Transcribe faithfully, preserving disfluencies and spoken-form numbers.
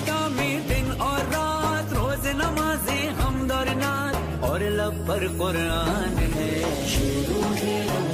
खुदा में दिन और रात, रोज नमाजें हमद और नात और लब पर कुरान है।